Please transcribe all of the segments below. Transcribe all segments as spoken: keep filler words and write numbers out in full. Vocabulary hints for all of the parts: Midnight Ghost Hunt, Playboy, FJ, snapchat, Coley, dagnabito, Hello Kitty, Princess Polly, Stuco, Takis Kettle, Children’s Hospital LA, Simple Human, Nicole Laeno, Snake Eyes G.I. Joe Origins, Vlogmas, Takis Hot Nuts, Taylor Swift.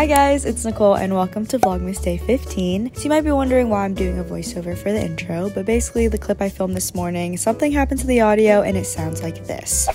Hi guys, it's Nicole and welcome to Vlogmas Day fifteen. So you might be wondering why I'm doing a voiceover for the intro, but basically the clip I filmed this morning, something happened to the audio and it sounds like this.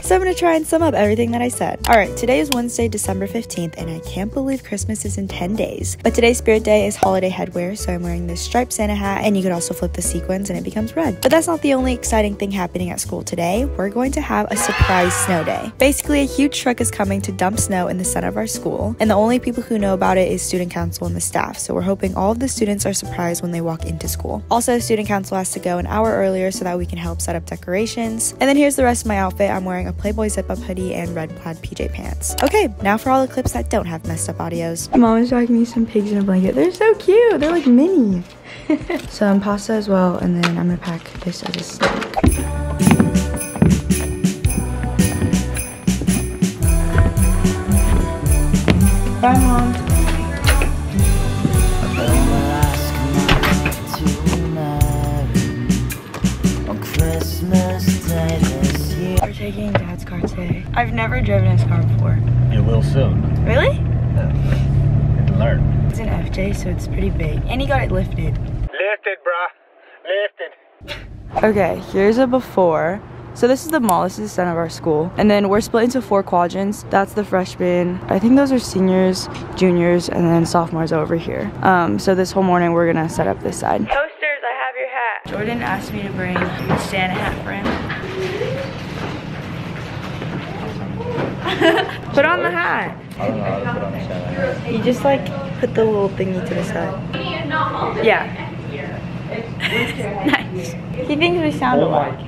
So I'm going to try and sum up everything that I said. Alright, today is Wednesday, December fifteenth, and I can't believe Christmas is in ten days. But today's spirit day is holiday headwear, so I'm wearing this striped Santa hat, and you could also flip the sequins and it becomes red. But that's not the only exciting thing happening at school today. We're going to have a surprise snow day. Basically, a huge truck is coming to dump snow in the center of our school, and the only people who know about it is student council and the staff, so we're hoping all of the students are surprised when they walk into school. Also, student council has to go an hour earlier so that we can help set up decorations. And then here's the rest of my outfit. I'm wearing a Playboy zip-up hoodie and red plaid P J pants. Okay, now for all the clips that don't have messed up audios. Mom is dragging me some pigs in a blanket. They're so cute. They're like mini. Some pasta as well, and then I'm gonna pack this as a snack. Bye, Mom. Taking Dad's car today. I've never driven his car before. You will soon. Really? Yeah. You can learn. It's an F J, so it's pretty big. And he got it lifted. Lifted, bruh. Lifted. Okay, here's a before. So this is the mall. This is the center of our school. And then we're split into four quadrants. That's the freshmen. I think those are seniors, juniors, and then sophomores over here. Um, so this whole morning, we're going to set up this side. Toasters, I have your hat. Jordan asked me to bring a Santa hat for him. Put on the hat. I don't know how to put on the hat. You just like put the little thingy to the side. Yeah. Nice. He thinks we sound alike.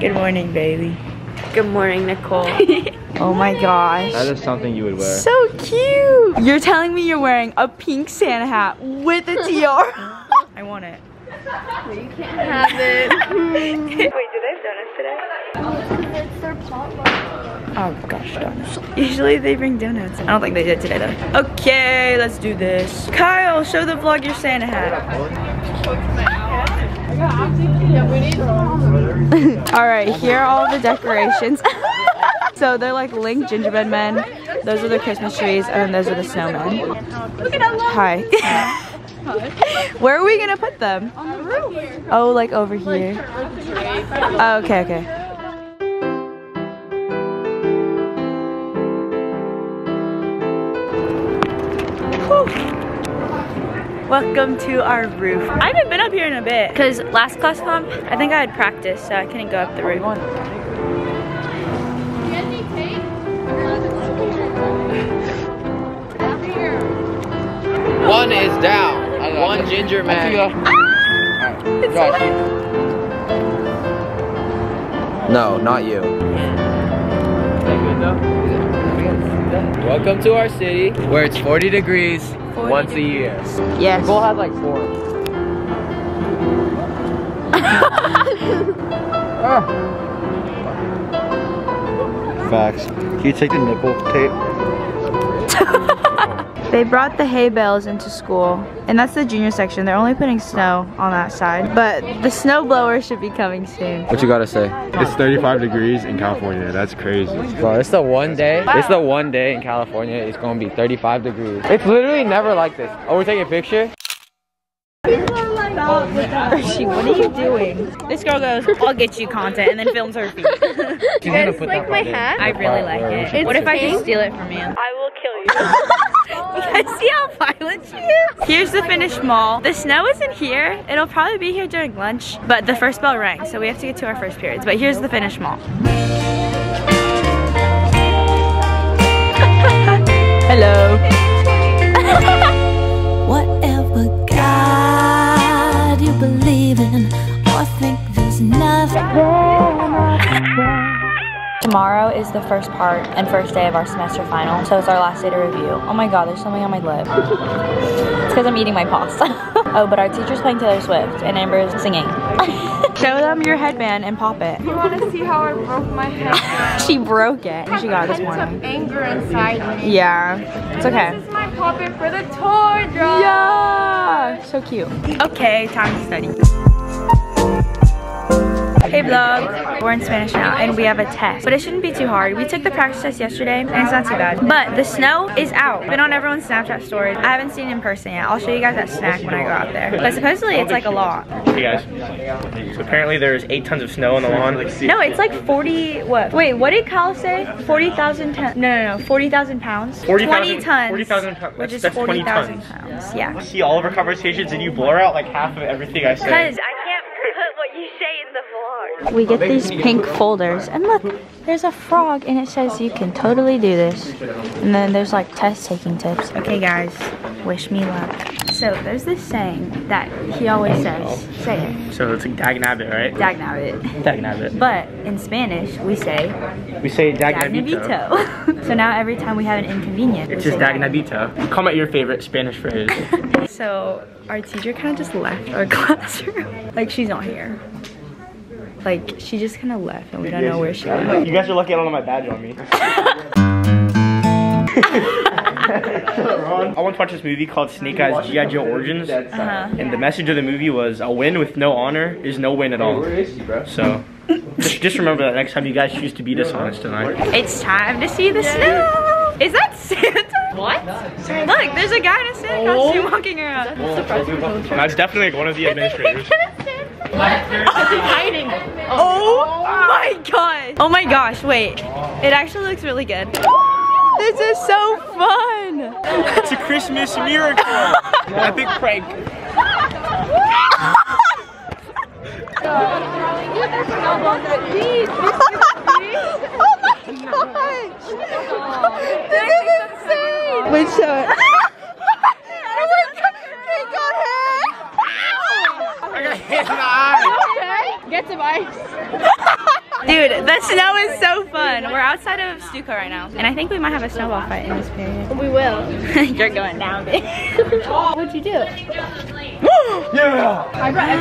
Good morning, baby. Good morning, Nicole. Oh my gosh. That is something you would wear. So cute. You're telling me you're wearing a pink Santa hat with a tiara. I want it. Well, you can't have it. Wait, do they have donuts today? It's their pot. Oh gosh, donuts. Usually they bring donuts. I don't think they did today though. Okay, let's do this. Kyle, show the vlog your Santa hat. Alright, here are all the decorations. So they're like linked gingerbread men. Those are the Christmas trees, and then those are the snowmen. Look at that. Hi. Where are we gonna put them? On the roof. Oh, like over here. Oh, okay, okay. Welcome to our roof. I haven't been up here in a bit because last class comp, I think I had practice, so I couldn't go up the roof. One is down. One ginger man. Ah, it's so no, not you. Welcome to our city, where it's forty degrees forty once degrees. a year. Yes. Nicole had like four. Ah. Facts. Can you take the nipple tape? They brought the hay bales into school, and that's the junior section. They're only putting snow on that side, but the snow blower should be coming soon. What you gotta say? It's thirty-five degrees in California. That's crazy. Bro, it's the one day. Wow. It's the one day in California. It's gonna be thirty-five degrees. It's literally never like this. Oh, we're taking a picture? People are like, Hershey, what are you doing? This girl goes, I'll get you content, and then films her feet. You guys like my hat? I really like it. It's what if pink? I just steal it from you? I will kill you. You guys see how violent she is? Here's the finished mall. The snow isn't here. It'll probably be here during lunch, but the first bell rang, so we have to get to our first periods. But here's the finished mall. Hello. Whatever God you believe in, or think there's nothing. Tomorrow is the first part and first day of our semester final, so it's our last day to review. Oh my god, there's something on my lip. It's because I'm eating my pasta. Oh, but our teacher's playing Taylor Swift and Amber is singing. Show them your headband and pop it. You want to see how I broke my headband? She broke it. She got it this morning. Of anger inside me. Yeah, it's okay. This is my poppet for the tour drop. Yeah, so cute. Okay, time to study. Hey vlog, we're in Spanish now and we have a test, but it shouldn't be too hard. We took the practice test yesterday and it's not too bad, but the snow is out. Been on everyone's Snapchat stories. I haven't seen it in person yet. I'll show you guys that snack when I go out there, but supposedly it's like a lot. Hey guys, so apparently there's eight tons of snow on the lawn. No, it's like forty, what? Wait, what did Kyle say? forty thousand tons, no, no, no, forty thousand pounds? forty, twenty thousand, tons. forty thousand pounds, which is forty thousand pounds, yeah. I see all of our conversations and you blur out like half of everything I say. You say in the vlog. We get these pink folders and look, there's a frog and it says you can totally do this. And then there's like test taking tips. Okay guys, wish me luck. So there's this saying that he always says, say it. So it's like dagnabbit, right? Dagnabbit. Dagnabbit. But in Spanish, we say. We say dagnabito. Dagnabito. So now every time we have an inconvenience. It's just dagnabito. dagnabito. Comment your favorite Spanish phrase. So our teacher kind of just left our classroom. Like she's not here. Like she just kind of left and we don't know where she went. You guys are lucky I don't have my badge on me. I once watched this movie called Snake Eyes G I Joe Origins. Uh-huh. And the message of the movie was, a win with no honor is no win at all. So just, just remember that next time you guys choose to be dishonest tonight. It's time to see the snow. Is that Santa? What? Look, there's a guy in a Santa costume walking around. That's definitely like one of the administrators. What? Hiding. Oh, oh my god. Oh my gosh, wait. It actually looks really good. This is so fun. It's a Christmas miracle. Epic prank. Oh my gosh. This is insane. Wait, show it. He got hair. I got hit in the eye. Okay. Get some ice. Dude, the snow is so fun. We're outside of Stuco right now. And I think we might have a snowball fight in this period. We will. You're going down, babe. What'd you do? Yeah! I brought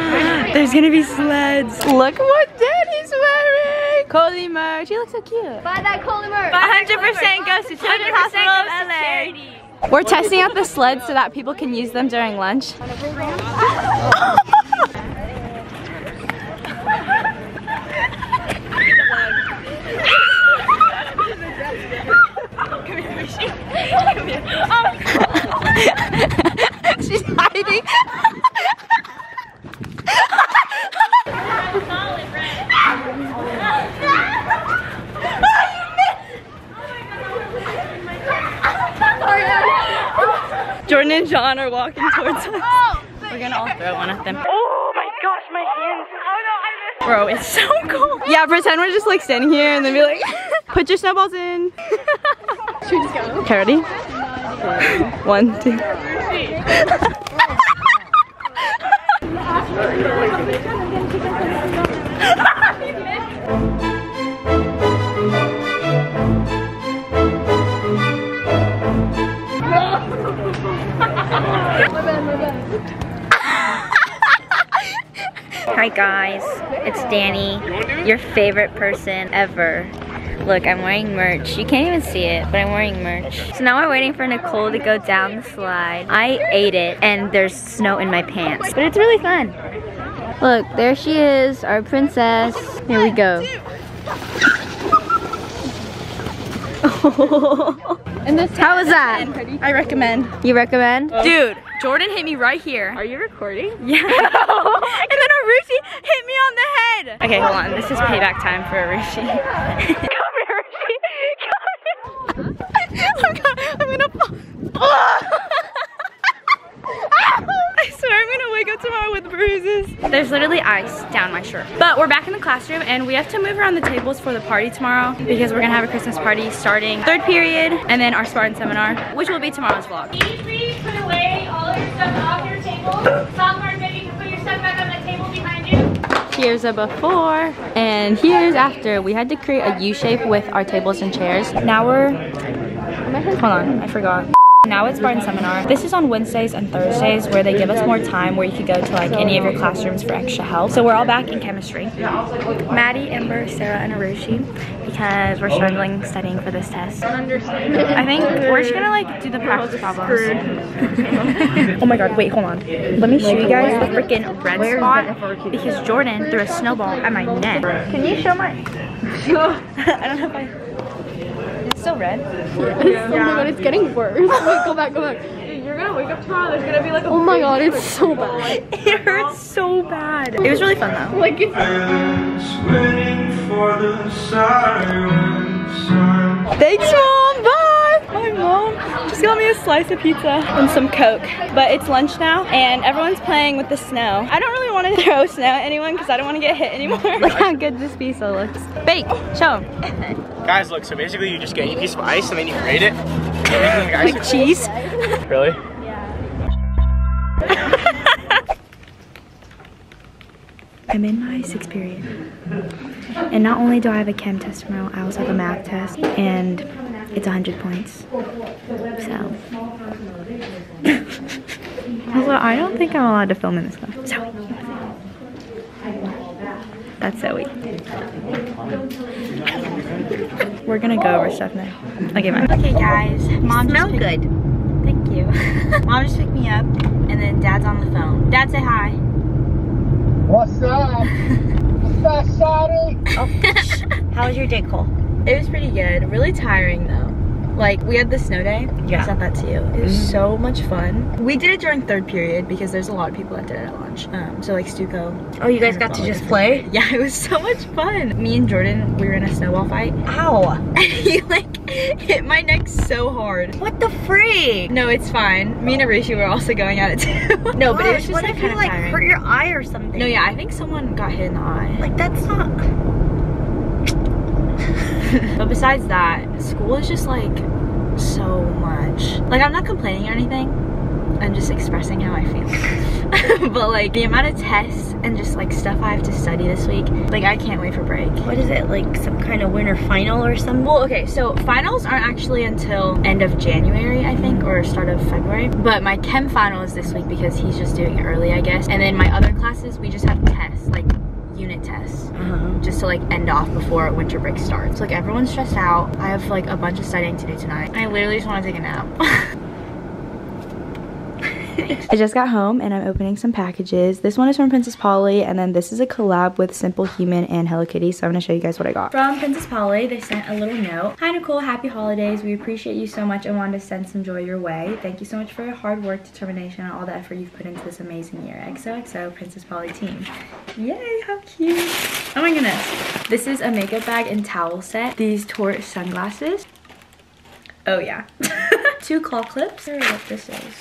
There's gonna be sleds. Look what Daddy's wearing! Colymer. She looks so cute. Buy that Colymer. one hundred percent goes to Children's Hospital of L A. Charity. We're testing out the sleds so that people can use them during lunch. She's hiding. Jordan and John are walking towards us. We're gonna all throw one at them. Oh my gosh, my hands. Oh no, I missed. Bro, it's so cold. Yeah, pretend we're just like standing here and then be like, put your snowballs in. Should we just go? Okay, ready? One, two. Hi guys, it's Danny, your favorite person ever. Look, I'm wearing merch. You can't even see it, but I'm wearing merch. So now we're waiting for Nicole to go down the slide. I ate it, and there's snow in my pants. But it's really fun. Look, there she is, our princess. Here we go. And this How was that? I recommend. You recommend? Dude, Jordan hit me right here. Are you recording? Yeah. And then a Rushi hit me on the head. Okay, hold on. This is payback time for a Rushi. I'm gonna, I'm gonna fall. I swear I'm gonna wake up tomorrow with bruises. There's literally ice down my shirt. But we're back in the classroom and we have to move around the tables for the party tomorrow because we're gonna have a Christmas party starting third period and then our Spartan seminar, which will be tomorrow's vlog. Please, please put away all your stuff off your table. Sophomore, maybe you can put your stuff back on the table behind you. Here's a before and here's after. We had to create a U shape with our tables and chairs. Now we're, hold on, I forgot. Now it's Barn Seminar. This is on Wednesdays and Thursdays where they give us more time where you could go to like any of your classrooms for extra help. So we're all back in chemistry. Maddie, Ember, Sarah, and Arushi because we're struggling studying for this test. I think we're just gonna like do the practice problems. Oh my god, wait, hold on. Let me show you guys the freaking red spot because Jordan threw a snowball at my neck. Can you show my... I don't know if I... It's still red. Yeah. Oh my god, it's getting worse. Wait, go back, go back. Dude, you're gonna wake up tomorrow. There's gonna be like a. Oh my god, it's so bad. It hurts so bad. It was really fun though. Like it's. Thanks, mom. Bye. My mom just got me a slice of pizza and some coke. But it's lunch now, and everyone's playing with the snow. I don't really want to throw snow at anyone because I don't want to get hit anymore. Look how good this pizza looks. Bake. Show them. Guys, look, so basically you just get a piece of ice and then you grate it. Like cheese? Really? Yeah. I'm in my sixth period. And not only do I have a chem test tomorrow, I also have a math test. And it's one hundred points. So. Also, I don't think I'm allowed to film in this class. So. That's Zoe. We're gonna go over stuff now. Okay, bye. Okay, guys. Mom smell just good. Thank you. Mom just picked me up, and then Dad's on the phone. Dad, say hi. What's up? What's up, oh. How was your day, Cole? It was pretty good. Really tiring though. Like, we had the snow day. Yeah. I sent that to you. It was mm -hmm. so much fun. We did it during third period because there's a lot of people that did it at lunch. Um, so like Stuco. Oh, you guys got to just play? Yeah, it was so much fun. Me and Jordan, we were in a snowball fight. Ow. And he like hit my neck so hard. What the freak? No, it's fine. Me and Arishi were also going at it too. No, gosh, but it was just what like if kind you, of like tiring. Hurt your eye or something? No, yeah, I think someone got hit in the eye. Like, that's not... But besides that, school is just like so much. Like, I'm not complaining or anything. I'm just expressing how I feel. But like the amount of tests and just like stuff I have to study this week, like I can't wait for break. What is it, like some kind of winter final or something? Well, okay, so finals aren't actually until end of January, I think, or start of February. But my chem final is this week because he's just doing it early, I guess. And then my other classes, we just have tests, like unit tests, uh-huh. just to like end off before winter break starts. Like, everyone's stressed out. I have like a bunch of studying to do tonight. I literally just want to take a nap. I just got home and I'm opening some packages. This one is from Princess Polly, and then this is a collab with Simple Human and Hello Kitty, so I'm gonna show you guys what I got. From Princess Polly, they sent a little note. Hi Nicole, happy holidays. We appreciate you so much and wanted to send some joy your way. Thank you so much for your hard work, determination, and all the effort you've put into this amazing year. X O X O Princess Polly team. Yay, how cute. Oh my goodness. This is a makeup bag and towel set. These torch sunglasses. Oh yeah. Two claw clips. I don't know what this is.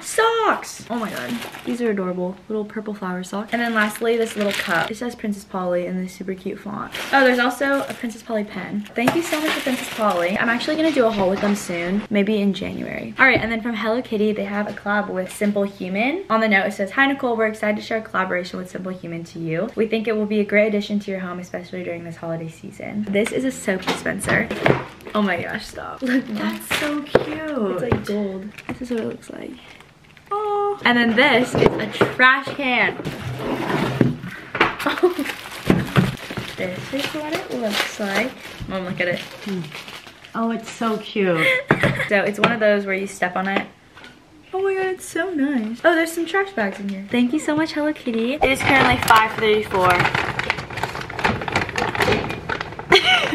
Socks! Oh my god. These are adorable. Little purple flower socks. And then lastly, this little cup. It says Princess Polly in this super cute font. Oh, there's also a Princess Polly pen. Thank you so much to Princess Polly. I'm actually gonna do a haul with them soon. Maybe in January. Alright, and then from Hello Kitty, they have a collab with Simple Human. On the note, it says, Hi Nicole, we're excited to share a collaboration with Simple Human to you. We think it will be a great addition to your home, especially during this holiday season. This is a soap dispenser. Oh my gosh, stop. Look, that's so cute. It's like gold. This is what it looks like. Oh. And then this is a trash can. Oh. This is what it looks like. Mom, look at it. Oh, it's so cute. So it's one of those where you step on it. Oh my god, it's so nice. Oh, there's some trash bags in here. Thank you so much, Hello Kitty. It is currently five thirty-four.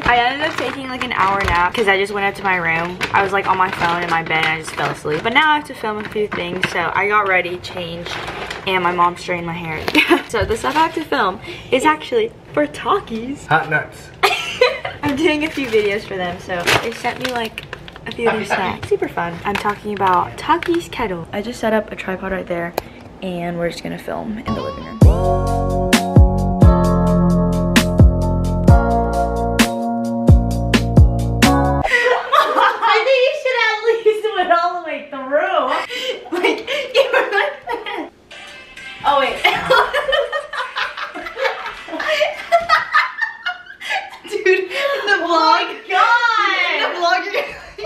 I ended up taking like an hour nap because I just went up to my room. I was like on my phone in my bed and I just fell asleep. But now I have to film a few things, so I got ready, changed, and my mom straightened my hair. So the stuff I have to film is actually for Takis Hot Nuts. I'm doing a few videos for them, so they sent me like a few of these snacks. Super fun. I'm talking about Takis Kettle. I just set up a tripod right there and we're just gonna film in the living room. Oh wait. Dude, in the vlog. Oh my god! In the vlog you're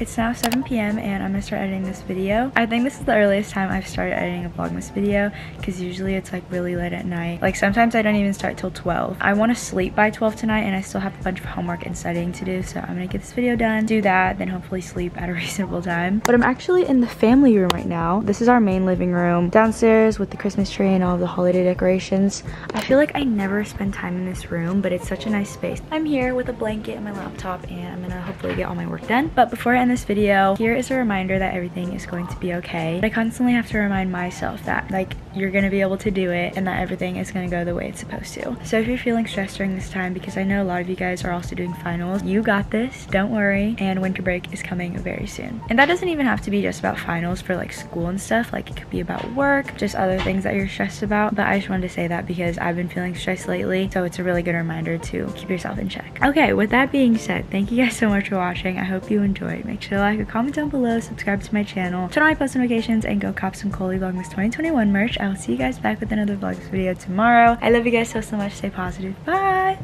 It's now seven p m and I'm gonna start editing this video. I think this is the earliest time I've started editing a Vlogmas video because usually it's like really late at night. Like sometimes I don't even start till twelve. I want to sleep by twelve tonight and I still have a bunch of homework and studying to do, so I'm gonna get this video done, do that, then hopefully sleep at a reasonable time. But I'm actually in the family room right now. This is our main living room downstairs with the Christmas tree and all of the holiday decorations. I feel like I never spend time in this room, but it's such a nice space. I'm here with a blanket and my laptop and I'm gonna hopefully get all my work done. But before I end this video, here is a reminder that everything is going to be okay. I constantly have to remind myself that like you're gonna be able to do it and that everything is gonna go the way it's supposed to. So if you're feeling stressed during this time, because I know a lot of you guys are also doing finals, you got this, don't worry, and winter break is coming very soon. And that doesn't even have to be just about finals for like school and stuff, like it could be about work, just other things that you're stressed about, but I just wanted to say that because I've been feeling stressed lately, so it's a really good reminder to keep yourself in check. Okay, with that being said, thank you guys so much for watching. I hope you enjoyed. Make sure to like or comment down below, subscribe to my channel, turn on my post notifications, and go cop some Coley Vlogmas twenty twenty-one merch. I will see you guys back with another Vlogmas video tomorrow. I love you guys so so much. Stay positive. Bye!